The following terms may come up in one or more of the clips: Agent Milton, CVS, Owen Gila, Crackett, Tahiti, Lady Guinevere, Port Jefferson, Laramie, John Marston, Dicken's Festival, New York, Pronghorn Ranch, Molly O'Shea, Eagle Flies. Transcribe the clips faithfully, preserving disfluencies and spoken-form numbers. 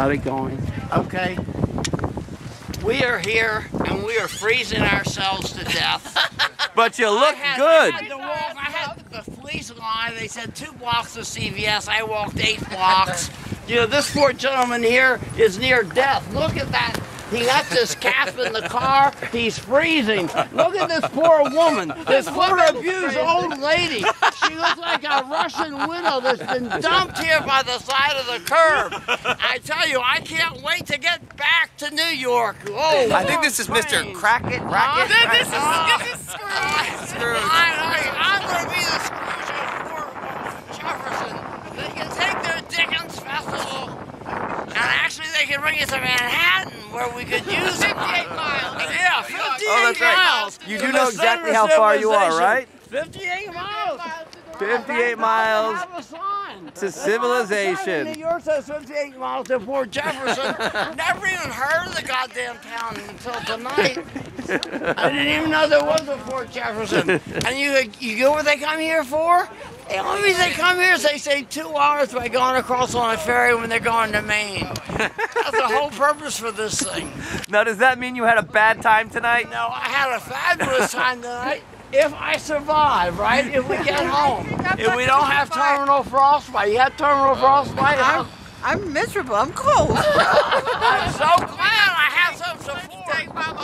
It going. Okay, we are here and we are freezing ourselves to death. But you look I had, good. I had, the, wolf, I had the police line. They said two blocks of C V S. I walked eight blocks. You know, this poor gentleman here is near death. Look at that. He left his cap in the car. He's freezing. Look at this poor woman. This poor abused old lady. She looks like a Russian widow that's been dumped here by the side of the curb. I tell you, I can't wait to get back to New York. Oh, I think this is Mister Crackett. Crackett. Uh, this, is, uh, this is Scrooge. Uh, Scrooge. I, I, I'm going to be the Scrooge of Port Jefferson. They can take their Dickens Festival, and actually they can bring it to Manhattan, where we could use it. fifty-eight miles. Yeah, fifty-eight oh, that's right. miles. You do know exactly how far you are, right? fifty-eight miles. fifty-eight miles to civilization. New York says fifty-eight miles to Port Jefferson. Never even heard of the goddamn town until tonight. I didn't even know there was a Port Jefferson. And you, you go where they come here for? The only reason they come here is they save two hours by going across on a ferry when they're going to Maine. That's the whole purpose for this thing. Now, does that mean you had a bad time tonight? No, I had a fabulous time tonight. If I survive, right? If we get home. If we don't have terminal frostbite. You have terminal frostbite? I'm, I'm miserable. I'm cold. I'm so glad I have some support. How,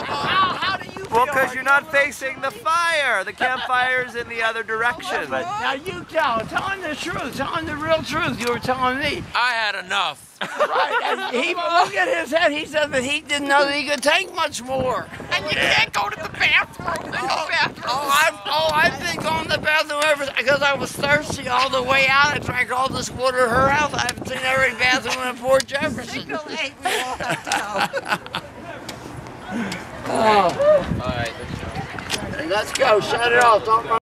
how do you feel? Well, because you're not facing the fire. The campfire's in the other direction. But now you tell. Tell him the truth. Tell him the real truth you were telling me. I had enough. Right, and he, look at his head, he said that he didn't know that he could take much more. And you can't go to the bathroom. Oh, bathroom. oh, I've, oh I've been going to the bathroom ever, because I was thirsty all the way out. I drank all this water at her house. I haven't seen every bathroom in Port Jefferson. Single eight, we all have to go. Oh. All right, let's go. Shut it off. Don't run.